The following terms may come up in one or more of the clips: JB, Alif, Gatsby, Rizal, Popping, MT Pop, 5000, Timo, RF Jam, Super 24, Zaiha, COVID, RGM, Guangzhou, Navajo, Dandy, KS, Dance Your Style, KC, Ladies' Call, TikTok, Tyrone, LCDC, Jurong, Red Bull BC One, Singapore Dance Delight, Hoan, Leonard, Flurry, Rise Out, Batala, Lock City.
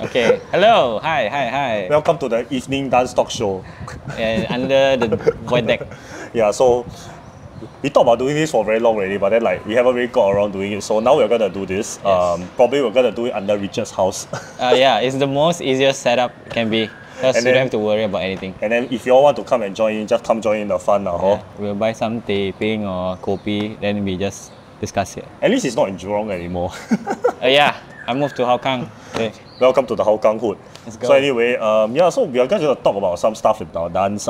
Okay, hello, hi. Welcome to the evening dance talk show. And under the void deck. Yeah, so we thought about doing this for very long already, but then like we haven't really got around doing it. So now we're gonna do this. Yes. Probably we're gonna do it under Richard's house. Yeah, it's the most easiest setup it can be. Because you don't have to worry about anything. And then if you all want to come and join in, just come join in the fun now. Yeah, we'll buy some teh peng or kopi, then we just discuss it. At least it's not in Jurong anymore. Yeah. I moved to Hougang. Okay. Welcome to the Hougang hood. So anyway, yeah, so we are going to talk about some stuff with our dance.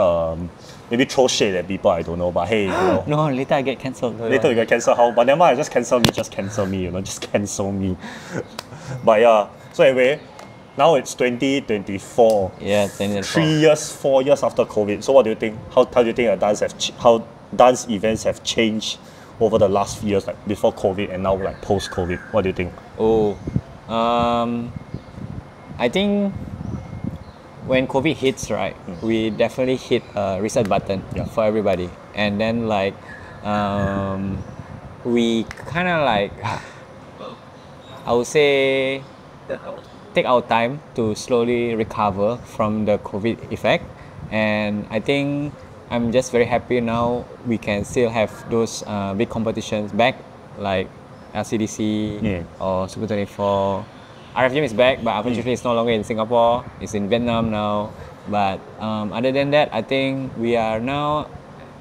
Maybe throw shade at people, I don't know. But hey, you know. No, later I get cancelled. Later you get cancelled, how? But never mind, just cancel me, you know, just cancel me. But yeah, so anyway, now it's 2024. Yeah, 2024. 3 years, 4 years after COVID. So what do you think? How do you think dance events have changed over the last few years, like before COVID and now like post COVID? What do you think? Oh. I think when COVID hits, right, we definitely hit a reset button for everybody. And then like, we kind of like, I would say, take our time to slowly recover from the COVID effect. And I think I'm just very happy now we can still have those big competitions back, like LCDC or Super 24. RF Jam is back, but unfortunately it's no longer in Singapore. It's in Vietnam now. But other than that, I think we are now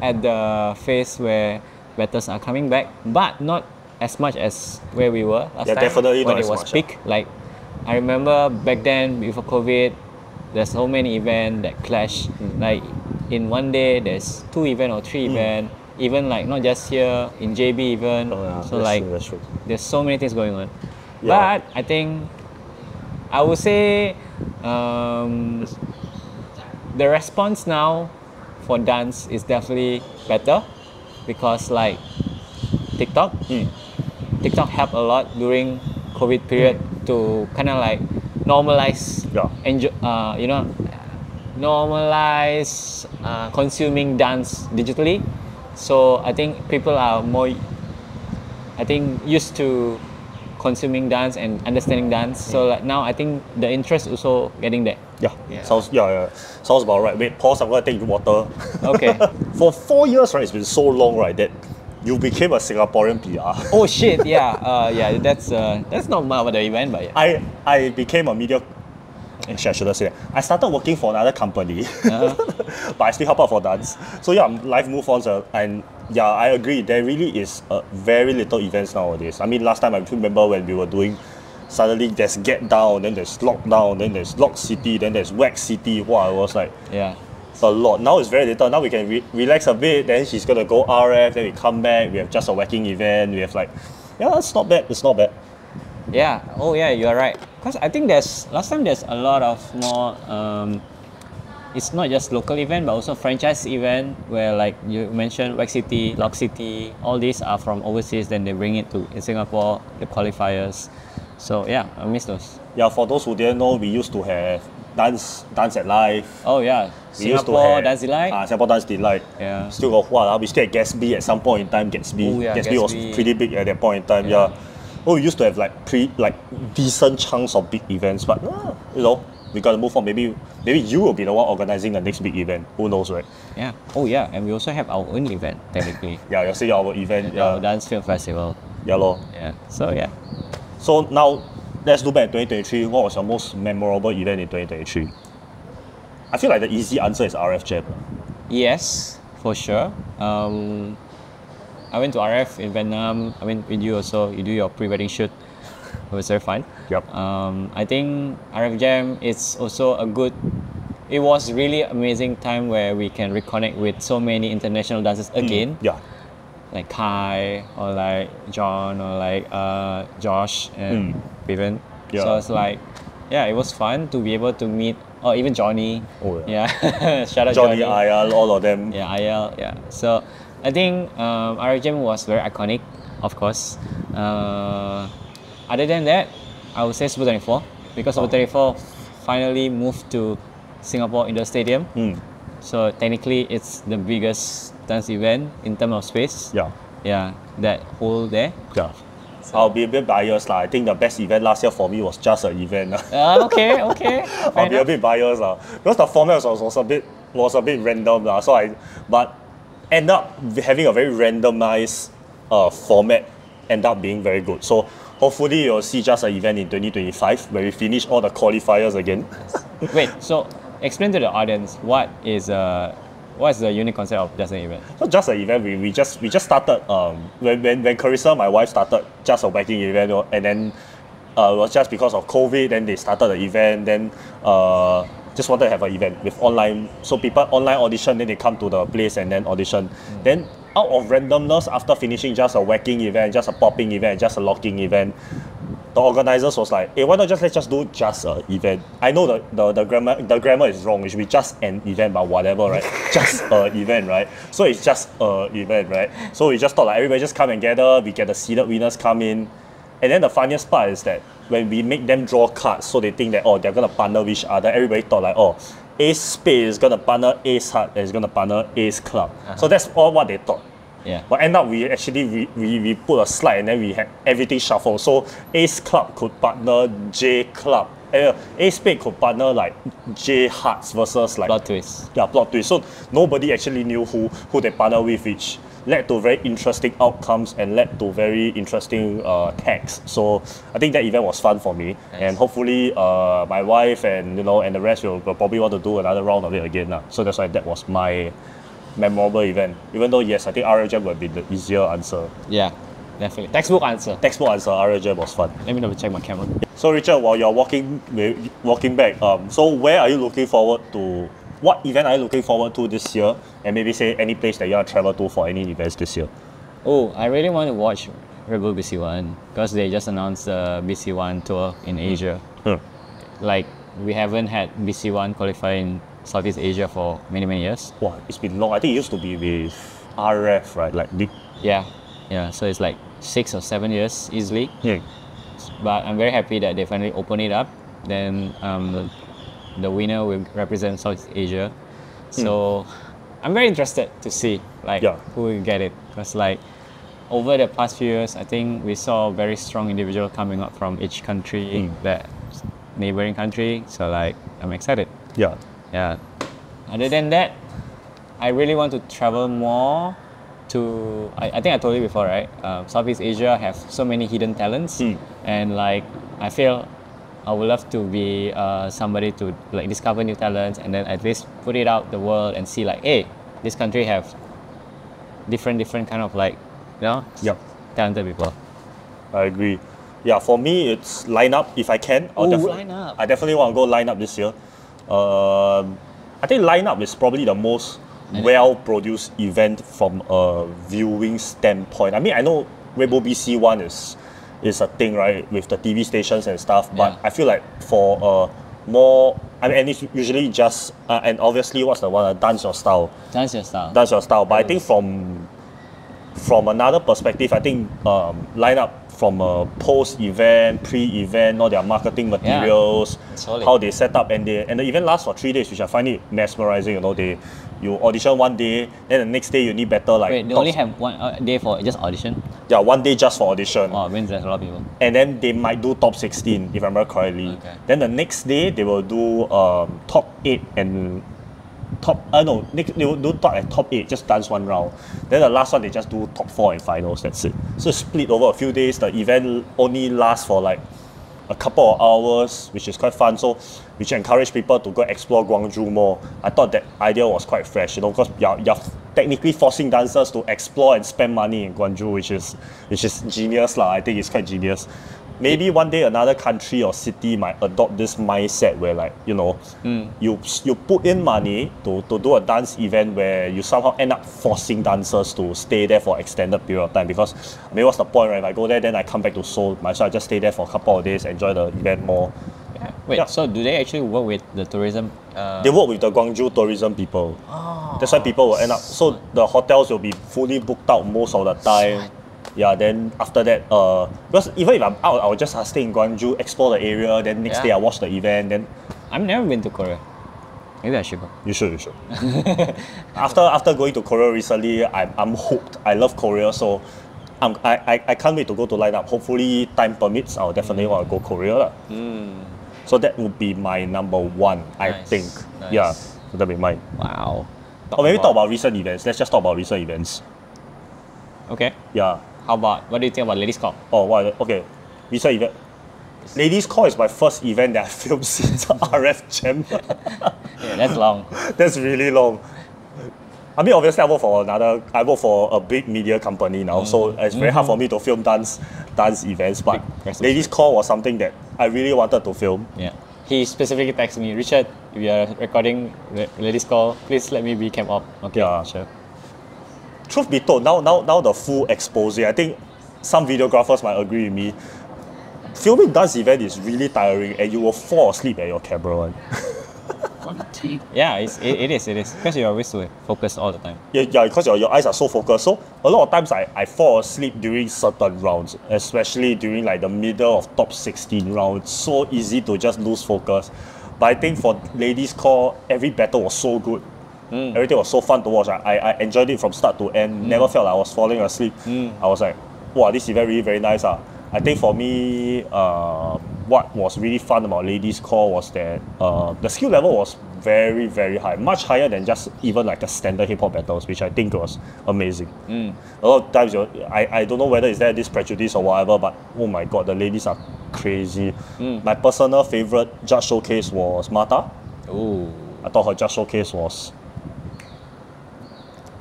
at the phase where battles are coming back, but not as much as where we were last time. Definitely when not it was much, peak. Like I remember back then before COVID, there's so many events that clash. Like in one day, there's 2 events or 3 events. Even like not just here in JB even. Oh, yeah. So like true. There's so many things going on. Yeah. But I think I would say the response now for dance is definitely better because like TikTok, TikTok helped a lot during COVID period to kind of like normalize, consuming dance digitally. So I think people are more, used to consuming dance and understanding dance. So like now I think the interest also getting there. Yeah. Sounds about right. Wait, pause. I'm gonna take water. Okay. For 4 years, right? It's been so long, right? That you became a Singaporean PR. Oh shit! Yeah. That's not much about the event, but yeah. I became a media. Actually, I should have said that. I started working for another company, but I still help out for dance. So yeah, life moves on, and yeah, I agree. There really is very little events nowadays. I mean, last time I remember when we were doing, suddenly there's Get Down, then there's Lockdown, then there's Lock City, then there's Wax City. Wow, it was like a lot. Now it's very little. Now we can relax a bit. Then she's gonna go RF. Then we come back. We have just a whacking event. We have like, yeah, it's not bad. It's not bad. Yeah. Oh yeah, you are right. Because I think last time there's a lot of more. It's not just local event, but also franchise event where like you mentioned, Wax City, Lock City. All these are from overseas. Then they bring it to Singapore, the qualifiers. So yeah, I miss those. Yeah, for those who didn't know, we used to have dance at life. Oh yeah, Singapore Dance Delight. Singapore Dance Delight. Yeah. Still got what? We still had Gatsby at some point in time. Gatsby. Ooh, yeah, Gatsby was pretty big at that point in time. Yeah. Oh, we used to have like decent chunks of big events, but you know, we gotta move on. Maybe you will be the one organizing the next big event. Who knows, right? Yeah. Oh yeah, and we also have our own event technically. Yeah, you'll see our event. Yeah. Our dance film festival. Yeah, lor. Yeah. So yeah. So now let's look back at 2023. What was your most memorable event in 2023? I feel like the easy answer is RF Jam. Yes, for sure. I went to RF in Vietnam. I went with you also. You do your pre-wedding shoot. It was very fun. Yep. I think RF Jam is also a good. It was really amazing time where we can reconnect with so many international dancers again. Yeah. Like Kai or like John or like Josh and Vivian. Yeah. So it's like, yeah, it was fun to be able to meet. Or even Johnny. Oh yeah. Yeah. Shout out Johnny. Johnny, IL, all of them. Yeah, IL. Yeah. So. I think RGM was very iconic, of course. Other than that, I would say Super 24 because Super 24 finally moved to Singapore Indoor Stadium. So technically, it's the biggest dance event in terms of space. Yeah, that hole there. Yeah. I'll be a bit biased. I think the best event last year for me was just an event. Okay, okay. I'll be a bit biased. Because the format was a bit random. So but end up having a very randomized format end up being very good. So hopefully you'll see just an event in 2025 where we finish all the qualifiers again. Wait, so explain to the audience what is the unique concept of just an event? So just an event, we just started when Carissa, my wife, started just a wedding event, and then it was just because of COVID. Then they started the event. Then just wanted to have an event with online, so people online audition. Then they come to the place and then audition. Then out of randomness, after finishing just a whacking event, just a popping event, just a locking event, the organizers was like, hey, why not let's just do just an event? I know the grammar is wrong. It should be just an event, but whatever, right? Just an event, right? So it's just an event, right? So we just thought like everybody just come and gather. We get the seeded winners come in, and then the funniest part is that when we make them draw cards, so they think that oh, they're gonna partner with each other. Everybody thought like oh, Ace Spade is gonna partner Ace Heart, and it's gonna partner Ace Club. So that's all what they thought. Yeah. But end up we actually we put a slide and then we had everything shuffled. So Ace Club could partner J Club. Ace Spade could partner like J Hearts versus like plot twist. Yeah, plot twist. So nobody actually knew who they partner with, which led to very interesting outcomes and led to very interesting tags. So I think that event was fun for me. Nice. And hopefully my wife and and the rest will probably want to do another round of it again. So that's why that was my memorable event. Even though yes, I think RF Jam would be the easier answer. Yeah, definitely. Textbook answer. Textbook answer. RF Jam was fun. Let me double check my camera. So Richard, while you're walking back, so where are you looking forward to? What event are you looking forward to this year? And maybe say any place that you want to travel to for any events this year. Oh, I really want to watch Red Bull BC One because they just announced the BC One tour in Asia. Like we haven't had BC One qualify in Southeast Asia for many years. Wow, it's been long. I think it used to be with RF, right? Like yeah. So it's like 6 or 7 years easily. Yeah. But I'm very happy that they finally opened it up. Then the winner will represent Southeast Asia. So I'm very interested to see who will get it. Because over the past few years, I think we saw very strong individuals coming up from each country, that neighboring country. So I'm excited. Yeah. Yeah. Other than that, I really want to travel more to, I think I told you before, right? Southeast Asia have so many hidden talents. And I feel I would love to be somebody to discover new talents and then at least put it out the world and see hey, this country have different kind of talented people. I agree. Yeah, for me it's Lineup if I can. I definitely want to go Lineup this year. I think Lineup is probably the most well-produced event from a viewing standpoint. I mean, I know Red Bull BC One is a thing, right, with the TV stations and stuff, but I feel for more, I mean, and it's usually just, and obviously what's the one, Dance Your Style. Dance Your Style. Dance Your Style, but I think from another perspective, I think Lineup from a post-event, pre-event, all their marketing materials, how they set up, and the event lasts for 3 days, which I find it mesmerizing. You audition one day, then the next day you need better Wait, they only have one day for just audition? Yeah, one day just for audition. Oh, it means there's a lot of people. And then they might do top 16, if I remember correctly. Okay. Then the next day they will do top 8 and they will do top 8, just dance one round. Then the last one they just do top 4 and finals, that's it. So split over a few days, the event only lasts for a couple of hours, which is quite fun, which encourage people to go explore Guangzhou more. I thought that idea was quite fresh, because you're technically forcing dancers to explore and spend money in Guangzhou, which is genius lah. I think it's quite genius. Maybe one day another country or city might adopt this mindset where you put in money to do a dance event where you somehow end up forcing dancers to stay there for extended period of time, because I mean, what's the point, right? If I go there, then I come back to Seoul, so I just stay there for a couple of days, enjoy the event more. Wait, so do they actually work with the tourism? They work with the Guangzhou tourism people. Oh, that's why people will end up, so the hotels will be fully booked out most of the time. Yeah, then after that, because even if I'm out, I'll just stay in Guangzhou, explore the area, then next day I watch the event. Then I've never been to Korea. Maybe I should go. You should. after going to Korea recently, I'm hooked. I love Korea, so I can't wait to go to Lineup. Hopefully, time permits, I'll definitely want to go Korea. Mm. So that would be my number one, I think. Nice. Yeah, so that'd be mine. Wow. Or maybe talk about recent events. Let's just talk about recent events. Okay. Yeah. How about, what do you think about Ladies' Call? Oh, wow. Okay. Recent event. Ladies' Call is my first event that I filmed since RF Jam. Yeah, that's long. That's really long. I mean, obviously, I work for a big media company now, so it's very hard for me to film dance events. But Ladies' Call was something that I really wanted to film. Yeah. He specifically texted me, Richard, if you are recording Ladies' Call, please let me be cam up. Okay, yeah. Sure. Truth be told, now the full expose, I think some videographers might agree with me. Filming dance event is really tiring, and you will fall asleep at your camera. Yeah, it is. Because you're always focused all the time. Yeah, because your eyes are so focused. So a lot of times I fall asleep during certain rounds, especially during like the middle of top 16 rounds. So easy to just lose focus. But I think for Ladies' Call, every battle was so good. Mm. Everything was so fun to watch. I enjoyed it from start to end. Never felt like I was falling asleep. I was like, wow, this event really very nice. I think for me, what was really fun about Ladies' Call was that the skill level was very, very high. Much higher than just even like the standard hip-hop battles, which I think was amazing. A lot of times, I don't know whether it's there this prejudice or whatever, but oh my god, the ladies are crazy. My personal favorite judge showcase was Mata. Ooh. I thought her judge showcase was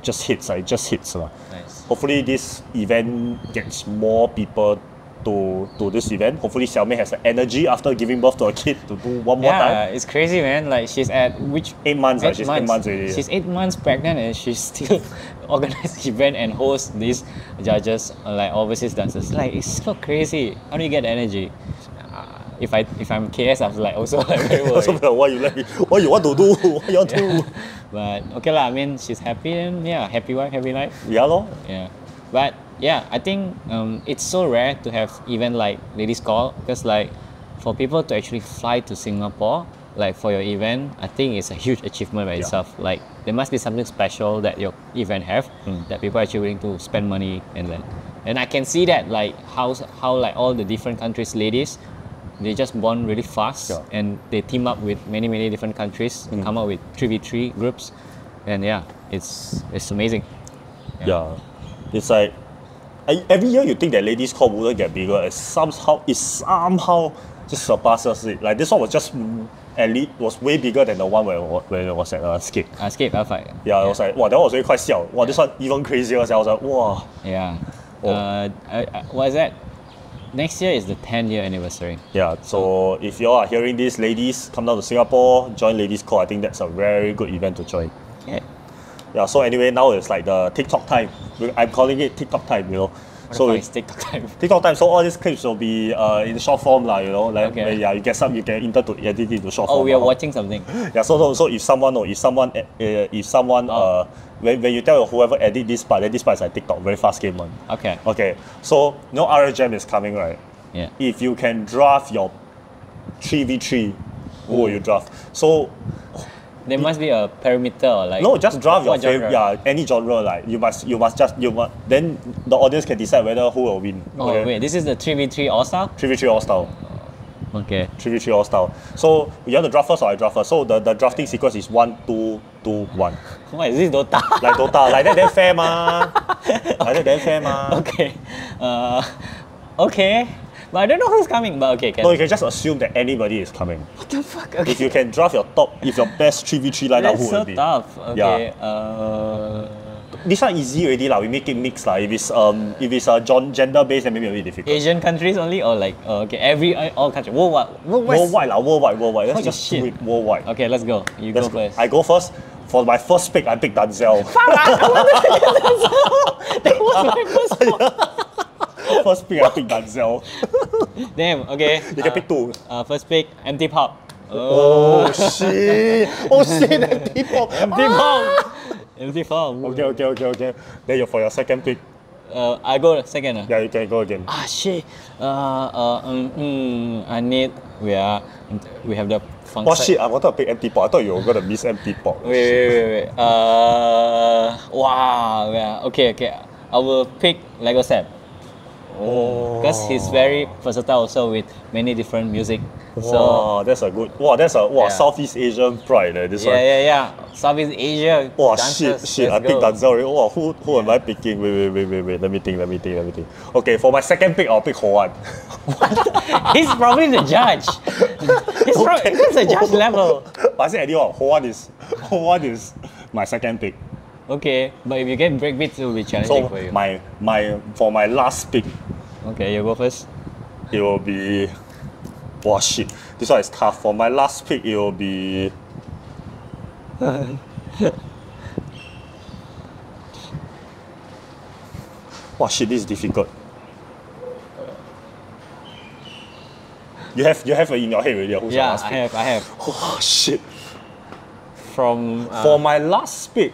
just hits. It just hits. Nice. Hopefully this event gets more people to this event. Hopefully Xiaomei has the energy after giving birth to a kid to do one more time. Yeah, it's crazy, man. Like she's at which 8 months? She's 8 months already. She's 8 months pregnant and she's still organized event and host these judges, like overseas dancers. Like it's so crazy. How do you get the energy? If I'm KS, I'm like also like very worried. What you want to do? What you want to do? But okay lah. I mean, she's happy and yeah, happy wife, happy life. Yeah lor. Yeah, but. Yeah, I think it's so rare to have event like Ladies' Call because like for people to actually fly to Singapore like for your event, I think it's a huge achievement by itself. Like there must be something special that your event have that people are actually willing to spend money and then. And I can see that like how like all the different countries' ladies, they just bond really fast and they team up with many different countries and come up with 3v3 groups, and yeah, it's amazing. Yeah. It's like. Every year you think that Ladies' Call wouldn't get bigger, it somehow just surpasses it. Like this one was just was way bigger than the one where it was at Escape. Escape, Alpha. Yeah, I was like, wow, that was really quite siao. Wow, this one even crazier. I was like, wow. Yeah. Oh. What is that? Next year is the 10-year anniversary. Yeah, so if you are hearing this, ladies, come down to Singapore, join Ladies' Call. I think that's a very good event to join. Yeah. Yeah, so anyway, now it's like the TikTok time. I'm calling it TikTok time, you know. So it's TikTok time. TikTok time. So all these clips will be in short form, you know. Like yeah, you get some, you can enter to edit into short form. Oh, we are watching something. Yeah. So when you tell whoever edit this part, then this part is like TikTok, very fast game one. Okay. Okay. So no RF Jam is coming, right? Yeah. If you can draft your 3v3, who will you draft? So. There must be a perimeter or like no, just draft your favorite, any genre, like you must then the audience can decide whether who will win. Oh okay. Wait, this is the 3v3 all-star? 3v3 all-star. Okay. 3v3 all-star. So you want to draft first or I draft first? So the drafting sequence is 1, 2, 2, 1. What is this Dota? Like Dota, like that then fair ma. Like that then fair ma. Okay. Okay. But I don't know who's coming, but okay. No, you can just assume that anybody is coming. What the fuck? Okay. If you can draft your best 3v3 lineup, who will be? That's so tough. Okay. Yeah. This one easy already lah. We make it mixed lah. If it's gender based, then maybe a bit difficult. Asian countries only, or like okay, all countries. Worldwide. Let's just do it worldwide. Okay, let's go. Let's go first. I go first. For my first pick, I pick Danzel. That was my first pick. First pick, I pick Danzel. Damn, okay. You can pick two. First pick, MT Pop. Oh. Shit. Oh shit, MT Pop. MT Pop. MT Pop. Okay. Then for your second pick. I go second. Yeah, you can go again. Ah shit. I need. We have the funk. Oh shit, I wanted to pick MT Pop. I thought you were gonna miss MT Pop. Wait. Okay. I will pick Lego Sam. because he's very versatile also with many different music. Wow, so that's a good. Wow, that's a Southeast Asian pride. This one. Southeast Asia. Wow, dancers, shit. I think Danzel already. Wow, who am I picking? Wait. Let me think. Okay, for my second pick, I'll pick Hoan. He's probably the judge. He's probably the judge level. I said anyone. Hoan is my second pick. Okay, but if you get breakbeats, it will be challenging for you. So for my last pick. Okay, you go first. It will be. Wow, shit. This one is tough. For my last pick, it will be. Wow, shit. This is difficult. You have it in your head already. Yeah, I have. Oh shit. For my last pick.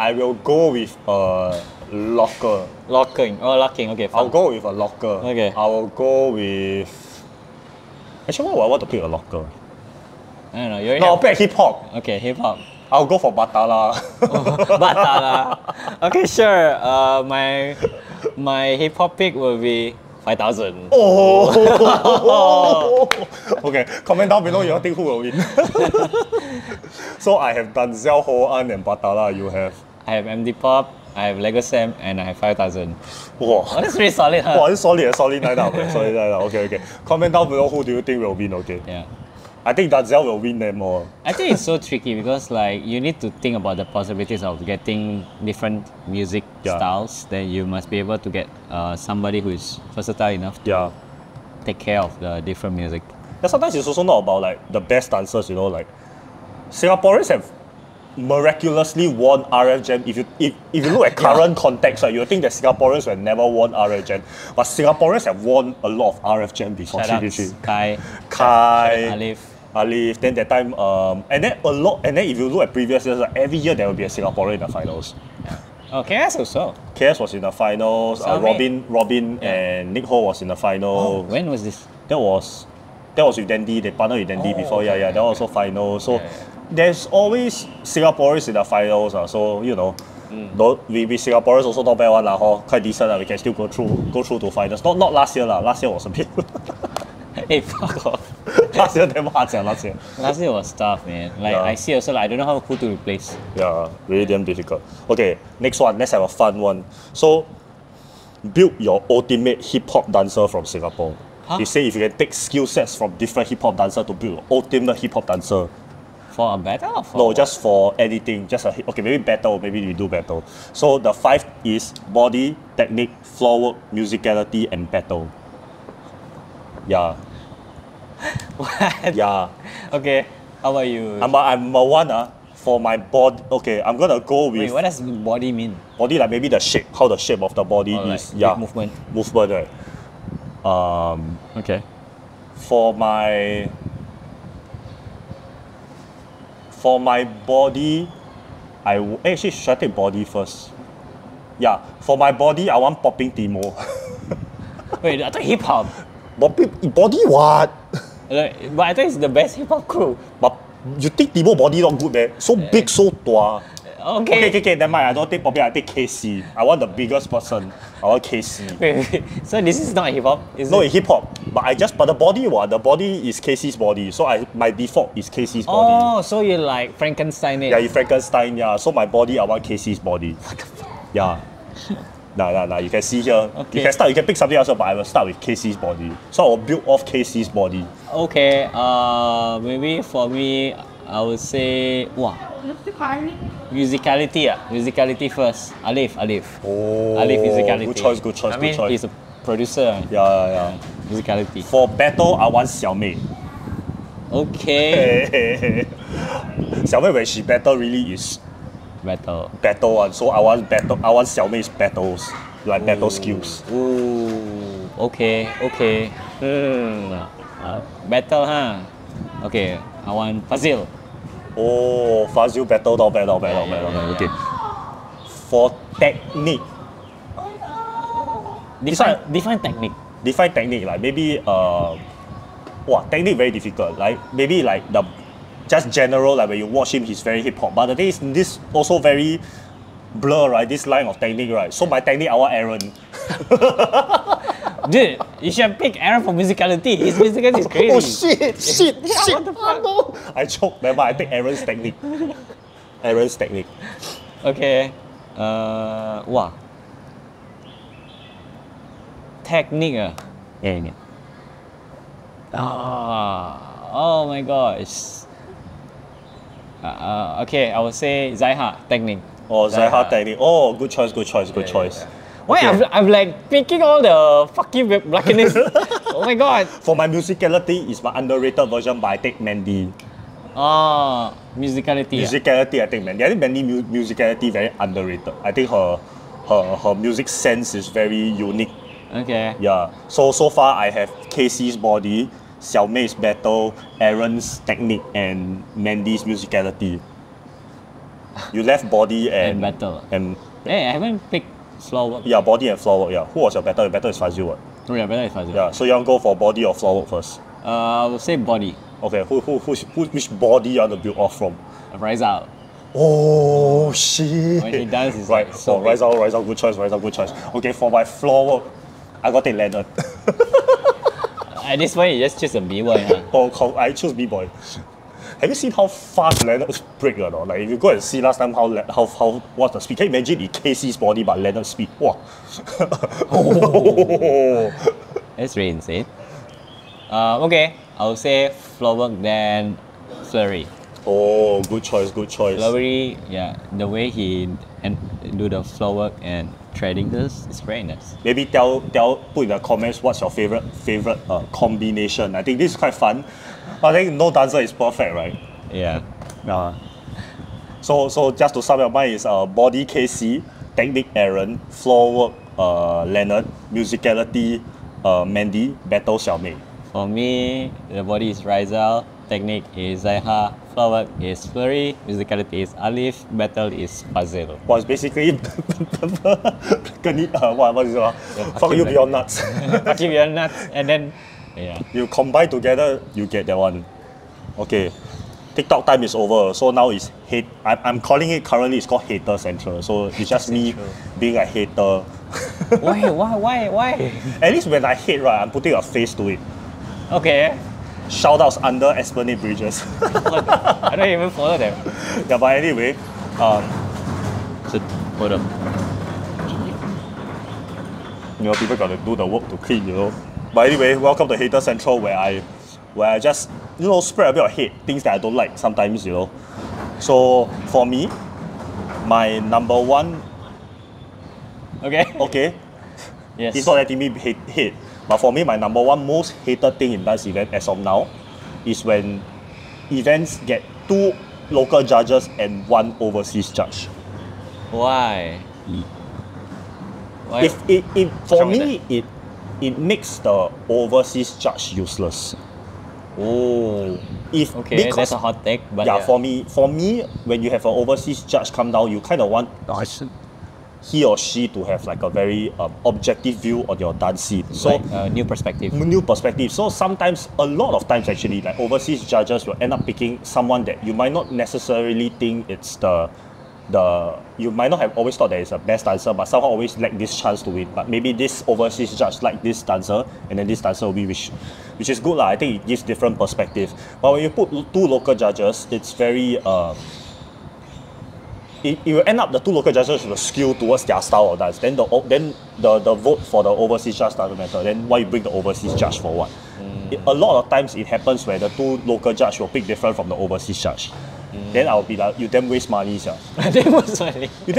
I will go with a locker. Locking, okay. Fun. I'll go with a locker. Okay. I will go with... Actually, why would I want to pick a locker? I don't know. No, I'll pick hip-hop. Okay, hip-hop. I'll go for Batala. Batala. Okay, sure. My hip-hop pick will be 5,000. Oh! Okay, comment down below you think who will win. So I have Danzel, Hoan and Batala. You have? I have MT Pop, I have Lego Sam, and I have 5,000. Wow. Oh, that's really solid, huh? Wow, it's solid lineup. Solid lineup. Okay. Comment down below who do you think will win, okay? Yeah. I think Danzel will win them all. I think it's so tricky because like you need to think about the possibilities of getting different music styles. Then you must be able to get somebody who is versatile enough to take care of the different music. Yeah, sometimes it's also not about like the best dancers, you know, like Singaporeans have miraculously won RF Jam. If you look at current context, right, you think that Singaporeans have never won RF Jam, but Singaporeans have won a lot of RF Jam before. Kai, Alif. Then that time, and then if you look at previous years, like, every year there will be a Singaporean in the finals. Oh, KS also. KS was in the finals. Robin and Nick Ho was in the final. Oh, when was this? That was with Dandy. They partnered with Dandy before. That was also final. So there's always Singaporeans in the finals. So you know, we Singaporeans also not bad one quite decent. We can still go through to finals. Not last year lah. Last year was a bit. Hey, fuck off. Last year was tough, man. Like I see also, like, I don't know who to replace. Yeah, really damn difficult. Okay, next one. Let's have a fun one. So, build your ultimate hip hop dancer from Singapore. Huh? You say if you can take skill sets from different hip hop dancer to build an ultimate hip hop dancer. For a battle? Or for just for anything. Okay, maybe battle. Maybe we do battle. So the 5 is body, technique, floor work, musicality, and battle. Yeah. What? Yeah. Okay. How about you? I'm a one for my body. Okay, I'm gonna go with. Wait, what does body mean? Body, like maybe the shape, how the shape of the body is. Like movement. Movement, right? Okay. For my body, actually should I take body first? Yeah. For my body, I want Popping Timo. Wait, I thought hip hop. Body what? But I think it's the best hip hop crew. But you think Timo body not good there? So big, so tall. Okay, never mind. I don't take Popping, I take KC. I want the biggest person. I want KC. Wait. So this is not hip hop? No, it's hip hop. But the body what? The body is KC's body. So my default is KC's body. Oh, so you like Frankenstein it? Yeah, you Frankenstein, yeah. So my body, I want KC's body. What the fuck? Yeah. Nah, you can see here. Okay. You can pick something else, but I will start with KC's body. So I will build off KC's body. Okay, maybe for me, I would say... Wow. Musicality. Musicality first. Alif. Oh, Alif musicality. Good choice. I mean, he's a producer. Yeah. Musicality. For battle, I want Xiaomei. Okay. Xiaomei, when she battle, really is... Battle one. So I want battle. I want Xiaomei's battles, like battle skills. Ooh. Okay. Battle, huh? Okay. I want Fazil. Oh, Fazil battle. Not bad. Okay. For technique. Define technique. Define technique. Like maybe technique very difficult. Like maybe like the. Just general, like when you watch him, he's very hip hop. But the thing is, this also very blur, right? This line of technique, right? So my technique, I want Aaron. Dude, you should pick Aaron for musicality. His musicality is crazy. Oh shit, shit, shit. What the fuck? No. I choked, never mind. I take Aaron's technique. Aaron's technique. Okay. Wow. Technique. Yeah. Ah, oh my gosh. Okay, I would say Zaiha technique. Oh, Zaiha technique. Oh, good choice, good choice, good choice. Yeah. Why okay. I'm like picking all the fucking blackness. Oh my god. For my musicality, it's my underrated version, but I take Mandy. Ah, musicality. Musicality, I take Mandy. I think Mandy musicality very underrated. I think her music sense is very unique. Okay. Yeah. So far I have KC's body, Xiaomei's battle, Aaron's technique, and Mandy's musicality. You left body and battle. And hey, I haven't picked floor work. Yeah, body and floor work. Yeah. Who was your battle? Your battle is Fazil. What? Oh yeah, battle is Fazil. Yeah. So you want to go for body or floor work first? I will say body. Okay. Which body you want to build off from? Rise Out. Oh shit. When he dances, right. Like, so oh, Rise Out. Good choice. Rise Out. Good choice. Okay. For my floor work, I got a ladder. At this point, you just choose a B-boy. Oh, I choose B-boy. Have you seen how fast Leonard's break or not? Like, if you go and see last time how what's the speed? Can you imagine the KC's body but Leonard's speed? Wow. Oh. That's really insane. Okay, I'll say Flurry then Flurry. Oh, good choice, good choice. Flurry, yeah, the way he and do the floor work and trading this is very nice. Maybe put in the comments what's your favorite combination. I think this is quite fun. I think no dancer is perfect, right? Yeah. So just to sum up, mine is body KC, technique Aaron, floor work Leonard, musicality Mandy, battle Xiaomei. For me, the body is Rizal, technique is Zaiha, floor work is Flurry, musicality is Alif, battle is Fazil. Well, it's basically what is it? Fuck you beyond nuts. Fuck you beyond nuts, and then yeah. You combine together, you get that one. Okay, TikTok time is over, so now it's hate. I'm calling it currently. It's called Hater Central. So it's just me being a hater. Why? At least when I hate, right, I'm putting a face to it. Okay. Shoutouts under Esplanade Bridges. I don't even follow them. Yeah, but anyway, hold up. You know, people gotta do the work to clean, you know. But anyway, welcome to Hater Central, where I just, you know, spread a bit of hate, things that I don't like sometimes, you know. So for me, my number one. Okay. Yes. It's not letting me hate. But for me, my number one most hated thing in dance event as of now is when events get 2 local judges and 1 overseas judge. Why? For me, it makes the overseas judge useless. Oh. Because that's a hot take. But yeah, for me, when you have an overseas judge come down, you kind of want he or she to have like a very objective view on your dance scene. So like, new perspective. So sometimes, a lot of times actually, like overseas judges will end up picking someone that you might not necessarily think it's you might not have always thought that it's the best dancer, but somehow always lack this chance to win. But maybe this overseas judge like this dancer, and then this dancer will be which is good lah. I think it gives different perspective. But when you put 2 local judges, it's very it will end up the 2 local judges will skew towards their style of dance. Then the vote for the overseas judge doesn't matter. Then why you bring the overseas judge for what? A lot of times it happens where the 2 local judge will pick different from the overseas judge. Then I'll be like, you damn waste money, yeah. You damn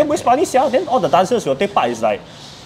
waste money, yeah. Then all the dancers will take part is like,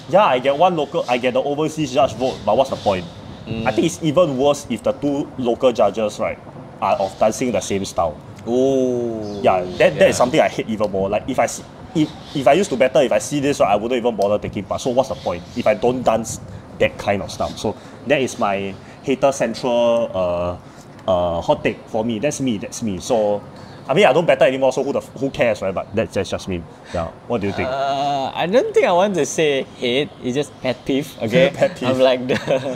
yeah, I get one local, I get the overseas judge vote, but what's the point? I think it's even worse if the 2 local judges, right, are of dancing the same style. Oh. Yeah, that is something I hate even more. Like if I see this, right, I wouldn't even bother taking part. So what's the point if I don't dance that kind of stuff? So that is my Hater Central hot take for me. That's me. So I mean, I don't battle anymore, so who cares, right? But that's just me. Yeah. What do you think? I don't think I want to say hate. It's just pet peeve, okay? Pet peeve. I'm like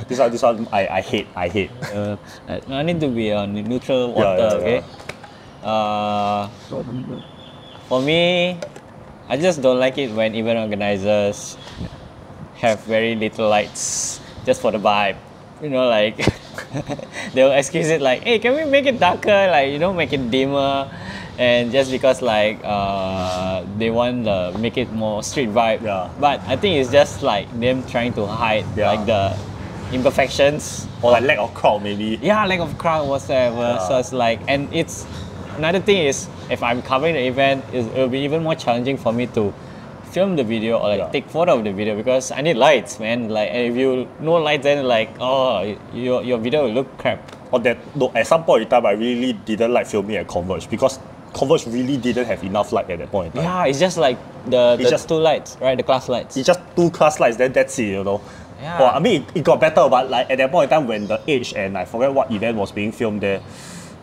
This one I hate. I need to be on neutral water, okay? Yeah. For me, I just don't like it when event organizers have very little lights. just for the vibe. You know, like, they'll excuse it like, hey, can we make it darker? Like, you know, make it dimmer. And just because, like, they want to make it more street vibe. Yeah. But I think it's just, like, them trying to hide, yeah, like, the imperfections. Or, like, lack of crowd, maybe. Yeah, lack of crowd, whatever. Yeah. So it's like, and it's, another thing is, if I'm covering the event, it'll be even more challenging for me to film the video or like, yeah, take photo of the video, because I need lights, man. Like, and if you no lights, then like, oh, your video will look crap. Or that, no, at some point in time, I really didn't like filming at Converge, because Converge really didn't have enough light at that point in time. Yeah, it's just like the just two lights, right? The class lights. It's just two class lights, then that's it, you know. Yeah. Well, I mean, it got better, but like at that point in time, when the Age and I forget what event was being filmed there,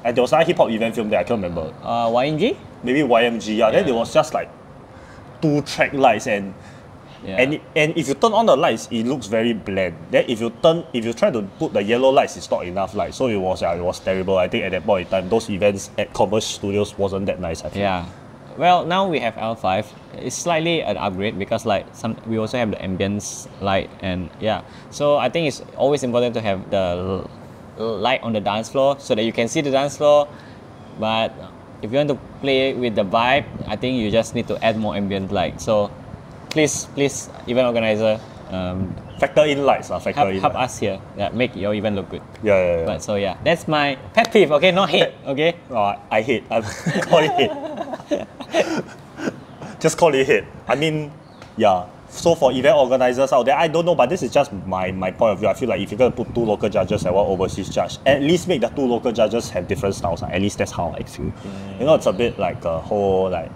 and there was a hip hop event filmed there, I can't remember. YMG? Maybe YMG, yeah. Then there was just like two track lights, and yeah, and if you turn on the lights, it looks very bland. Then if you try to put the yellow lights, it's not enough light. So it was terrible. I think at that point in time, those events at Converge Studios wasn't that nice, I think. Yeah. Well, now we have L5. It's slightly an upgrade because like we also have the ambience light, and yeah. So I think it's always important to have the light on the dance floor so that you can see the dance floor, but if you want to play with the vibe, I think you just need to add more ambient light. So please, event organizer, factor in lights. Help us here. Yeah, make your event look good. Yeah. But so yeah, that's my pet peeve. Okay, not hate. Okay. I hate. I'm calling it hate. Just call it hate. I mean, yeah. So for event organizers out there, I don't know, but this is just my point of view. I feel like if you're going to put two local judges and one overseas judge, at least make the two local judges have different styles. At least that's how I feel. Mm. You know, it's a bit like a whole, like...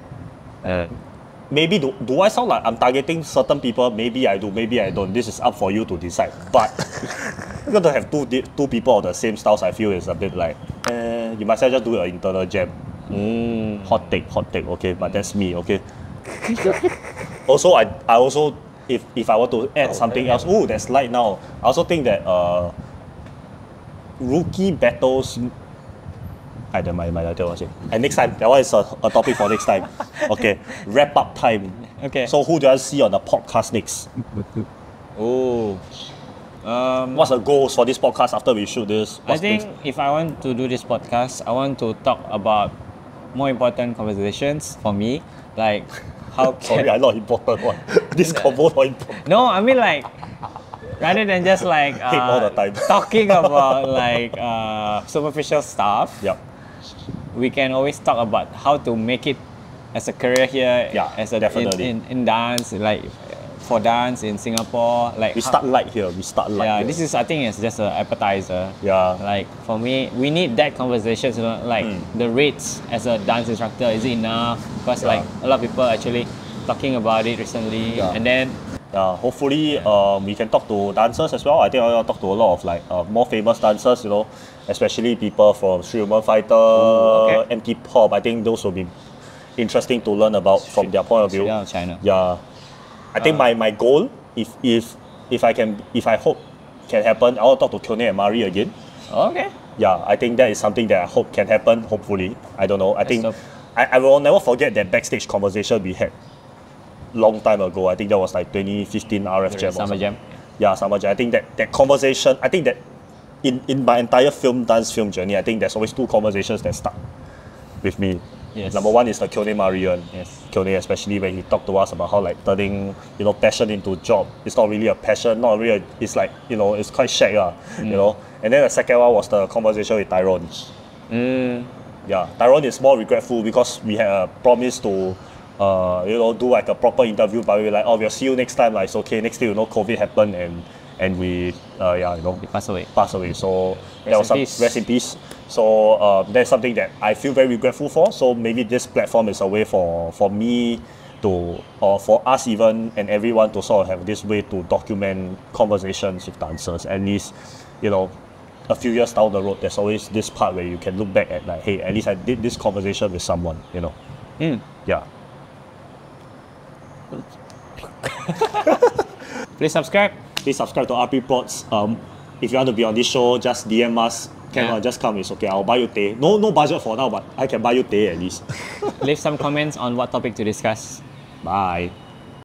Maybe, do I sound like I'm targeting certain people? Maybe I do, maybe I don't. This is up for you to decide. But you're going to have two people of the same styles, I feel is a bit like... you might as well just do an internal jam. Mm. Hot take, okay? But that's me, okay? Also, I also, if I want to add something else, oh, there's light now. I also think that rookie battles, I don't mind, and next time, that one is a topic for next time. Okay, wrap up time. Okay. So who do I see on the podcast next? Oh. What's the goals for this podcast after we shoot this? I think if I want to do this podcast, I want to talk about more important conversations for me, like... Sorry, I'm not important one. This convo not important. No, I mean like, rather than just like all the time. Talking about like superficial stuff, yep, we can always talk about how to make it as a career here, yeah, as a in dance, like for dance in Singapore. Like we start light here, Yeah, this is, I think it's just an appetizer. Yeah. Like for me, we need that conversation, you know, like the rates as a dance instructor, is it enough? Because like a lot of people actually talking about it recently, and then hopefully we can talk to dancers as well. I think I'll talk to a lot of like more famous dancers, you know, especially people from Sri Human Fighter, MT Pop. I think those will be interesting to learn about from their point of view. China. Yeah. I think my goal, if I hope can happen, I will talk to Keone and Mari again. Okay. Yeah, I think that is something that I hope can happen, hopefully. I don't know. I think I will never forget that backstage conversation we had long time ago. I think that was like 2015 RF Jam. Summer Jam. Yeah, Summer Jam. I think that conversation, I think that in my entire dance film journey, I think there's always two conversations that stuck with me. Yes. Number one is the Keone Mari one. Yes. Keone, especially when he talked to us about how like turning, you know, passion into a job. It's not really a passion, not really. It's like, you know, it's quite shag, you know. And then the second one was the conversation with Tyrone. Yeah, Tyrone is more regretful because we had a promise to, you know, do like a proper interview, but we were like, oh, we'll see you next time. Like it's okay. Next day, you know, COVID happened and we, yeah, you know, we pass away. So that was rest in peace. So that's something that I feel very grateful for. So maybe this platform is a way for me to, or for us even, and everyone to sort of have this way to document conversations with dancers. At least, you know, a few years down the road, there's always this part where you can look back at like, hey, at least I did this conversation with someone, you know. Yeah. Please subscribe. Please subscribe to RP Pods. If you want to be on this show, just DM us. Just come, it's okay. I'll buy you tea. No budget for now, but I can buy you tea at least. Leave some comments on what topic to discuss. Bye.